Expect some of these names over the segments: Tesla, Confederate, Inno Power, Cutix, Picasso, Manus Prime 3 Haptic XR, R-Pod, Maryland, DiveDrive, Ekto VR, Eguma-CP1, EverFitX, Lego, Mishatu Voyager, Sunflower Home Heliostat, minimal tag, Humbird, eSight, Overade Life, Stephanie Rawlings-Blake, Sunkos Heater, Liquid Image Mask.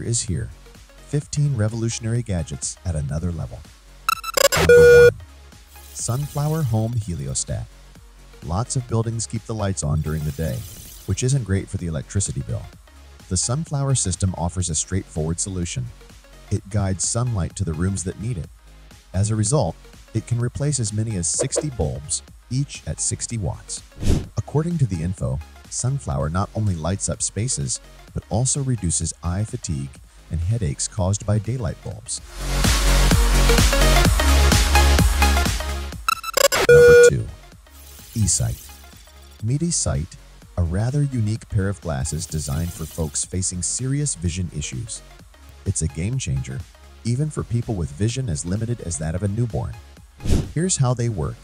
future is here. 15 revolutionary gadgets at another level. Number 1. Sunflower Home Heliostat. Lots of buildings keep the lights on during the day, which isn't great for the electricity bill. The Sunflower system offers a straightforward solution. It guides sunlight to the rooms that need it. As a result, it can replace as many as 60 bulbs, each at 60 watts. According to the info, Sunflower not only lights up spaces, but also reduces eye fatigue and headaches caused by daylight bulbs. Number 2. eSight. Meet eSight, a rather unique pair of glasses designed for folks facing serious vision issues. It's a game changer, even for people with vision as limited as that of a newborn. Here's how they work.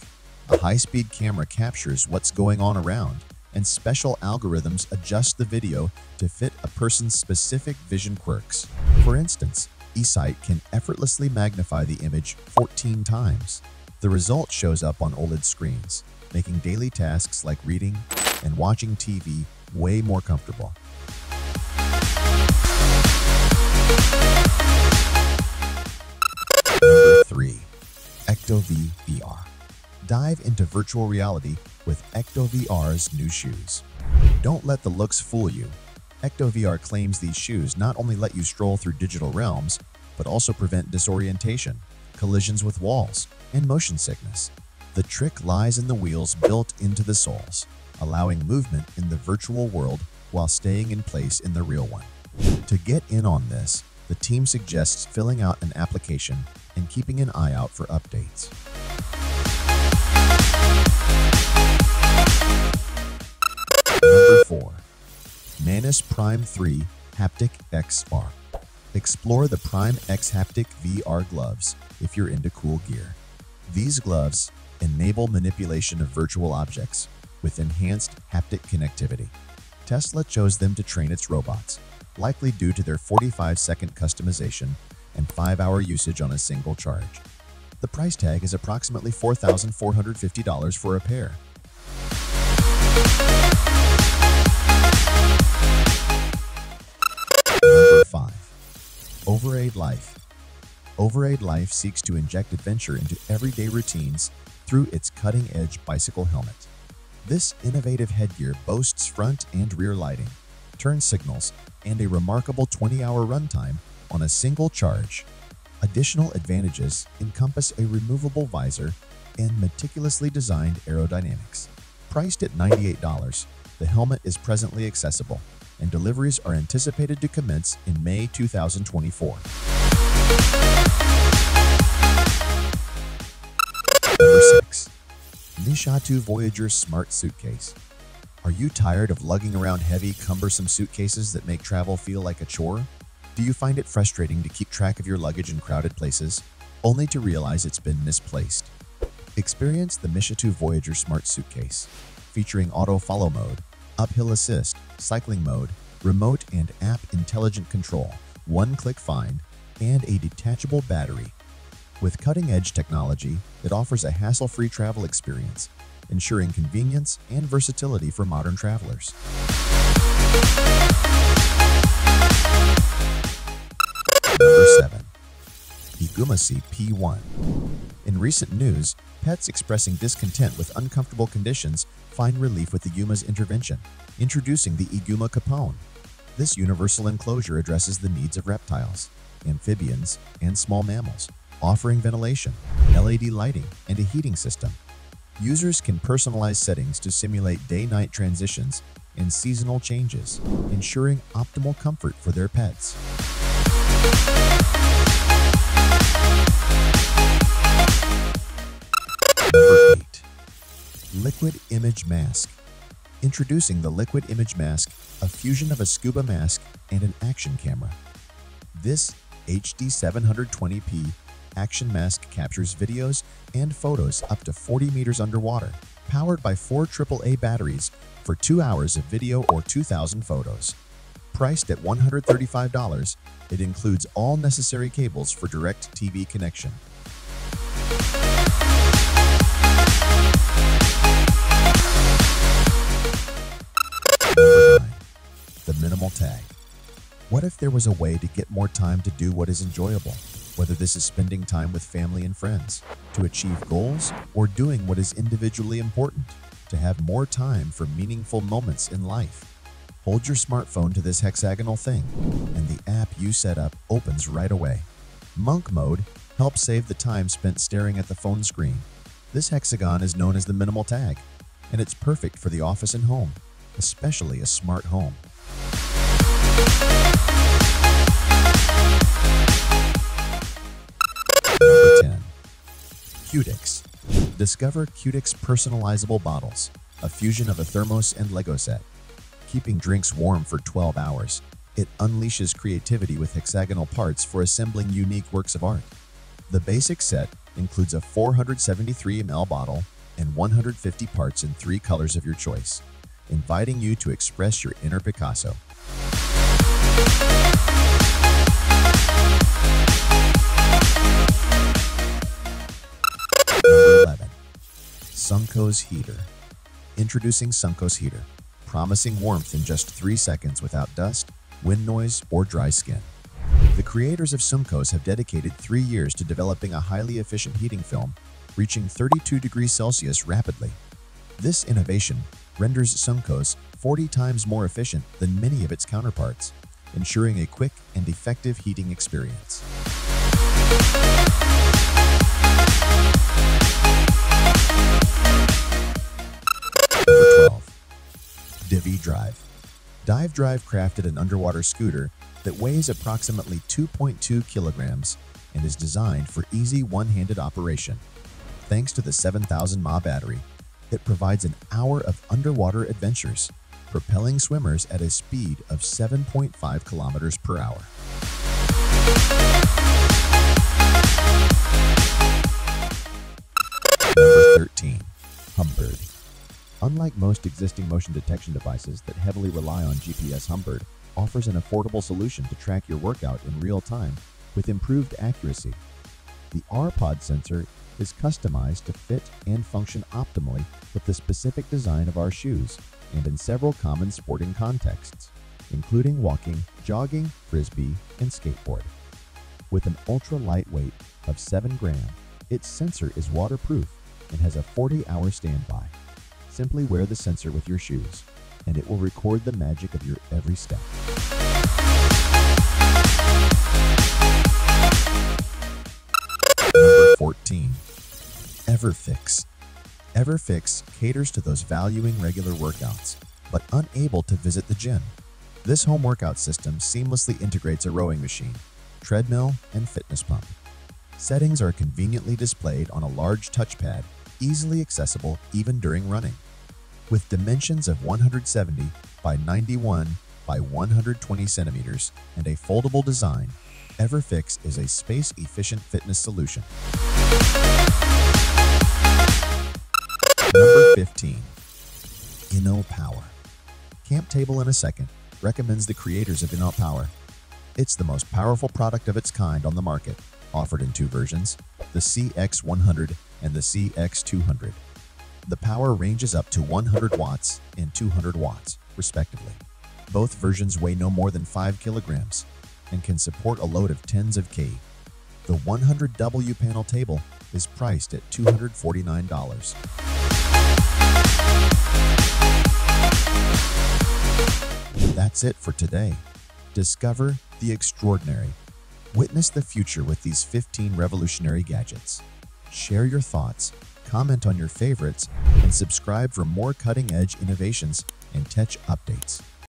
A high-speed camera captures what's going on around, and special algorithms adjust the video to fit a person's specific vision quirks. For instance, eSight can effortlessly magnify the image 14 times. The result shows up on OLED screens, making daily tasks like reading and watching TV way more comfortable. Number 3. Ekto VR. Dive into virtual reality with Ekto VR's new shoes. Don't let the looks fool you. Ekto VR claims these shoes not only let you stroll through digital realms, but also prevent disorientation, collisions with walls, and motion sickness. The trick lies in the wheels built into the soles, allowing movement in the virtual world while staying in place in the real one. To get in on this, the team suggests filling out an application and keeping an eye out for updates. Number 4. Manus Prime 3 Haptic XR. Explore the Prime X Haptic VR gloves if you're into cool gear. These gloves enable manipulation of virtual objects with enhanced haptic connectivity. Tesla chose them to train its robots, likely due to their 45-second customization and 5-hour usage on a single charge. The price tag is approximately $4,450 for a pair. Number 5. Overade Life. Overade Life seeks to inject adventure into everyday routines through its cutting-edge bicycle helmet. This innovative headgear boasts front and rear lighting, turn signals, and a remarkable 20-hour runtime on a single charge. Additional advantages encompass a removable visor and meticulously designed aerodynamics. Priced at $98, the helmet is presently accessible, and deliveries are anticipated to commence in May 2024. Number 6. Mishatu Voyager Smart Suitcase. Are you tired of lugging around heavy, cumbersome suitcases that make travel feel like a chore? Do you find it frustrating to keep track of your luggage in crowded places, only to realize it's been misplaced? Experience the Mishatu Voyager Smart Suitcase, featuring auto follow mode, uphill assist, cycling mode, remote and app intelligent control, one-click find, and a detachable battery. With cutting-edge technology, it offers a hassle-free travel experience, ensuring convenience and versatility for modern travelers. Number 7. Eguma-CP1. In recent news, pets expressing discontent with uncomfortable conditions find relief with Eguma's intervention, introducing the Eguma Capone. This universal enclosure addresses the needs of reptiles, amphibians, and small mammals, offering ventilation, LED lighting, and a heating system. Users can personalize settings to simulate day-night transitions and seasonal changes, ensuring optimal comfort for their pets. Number 8. Liquid Image Mask. Introducing the Liquid Image Mask, a fusion of a scuba mask and an action camera. This HD 720p action mask captures videos and photos up to 40 meters underwater, powered by 4 AAA batteries for 2 hours of video or 2,000 photos. Priced at $135, it includes all necessary cables for direct TV connection. Number 9. The minimal tag. What if there was a way to get more time to do what is enjoyable? Whether this is spending time with family and friends, to achieve goals, or doing what is individually important, to have more time for meaningful moments in life. Hold your smartphone to this hexagonal thing, and the app you set up opens right away. Monk mode helps save the time spent staring at the phone screen. This hexagon is known as the minimal tag, and it's perfect for the office and home, especially a smart home. Number 10. Cutix. Discover Cutix personalizable bottles, a fusion of a thermos and Lego set. Keeping drinks warm for 12 hours, it unleashes creativity with hexagonal parts for assembling unique works of art. The basic set includes a 473 ml bottle and 150 parts in 3 colors of your choice, inviting you to express your inner Picasso. Number 11. Sunkos Heater. Introducing Sunkos Heater, promising warmth in just 3 seconds without dust, wind noise, or dry skin. The creators of Sunkos have dedicated 3 years to developing a highly efficient heating film, reaching 32 degrees Celsius rapidly. This innovation renders Sunkos 40 times more efficient than many of its counterparts, ensuring a quick and effective heating experience. Number 12. DiveDrive. DiveDrive crafted an underwater scooter that weighs approximately 2.2 kilograms and is designed for easy one-handed operation. Thanks to the 7,000 mAh battery, it provides an hour of underwater adventures, propelling swimmers at a speed of 7.5 kilometers per hour. Number 13. Humbird. Unlike most existing motion detection devices that heavily rely on GPS, Humbird offers an affordable solution to track your workout in real time with improved accuracy. The R-Pod sensor is customized to fit and function optimally with the specific design of our shoes and in several common sporting contexts, including walking, jogging, frisbee, and skateboard. With an ultra-light weight of 7 grams, its sensor is waterproof and has a 40-hour standby. Simply wear the sensor with your shoes, and it will record the magic of your every step. Number 14. EverFitX. EverFitX caters to those valuing regular workouts, but unable to visit the gym. This home workout system seamlessly integrates a rowing machine, treadmill, and fitness pump. Settings are conveniently displayed on a large touchpad, easily accessible even during running. With dimensions of 170 by 91 by 120 centimeters and a foldable design, EverFitX is a space-efficient fitness solution. Number 15. Inno Power. Camp Table in a Second recommends the creators of Inno Power. It's the most powerful product of its kind on the market, offered in 2 versions, the CX100 and the CX200. The power ranges up to 100 watts and 200 watts, respectively. Both versions weigh no more than 5 kilograms and can support a load of tens of kg. The 100W panel table is priced at $249. That's it for today. Discover the extraordinary. Witness the future with these 15 revolutionary gadgets. Share your thoughts, comment on your favorites, and subscribe for more cutting-edge innovations and tech updates.